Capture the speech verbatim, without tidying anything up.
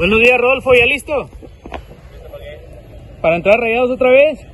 Buenos días, Rodolfo, ¿ya listo? ¿Para entrar a Rayados otra vez?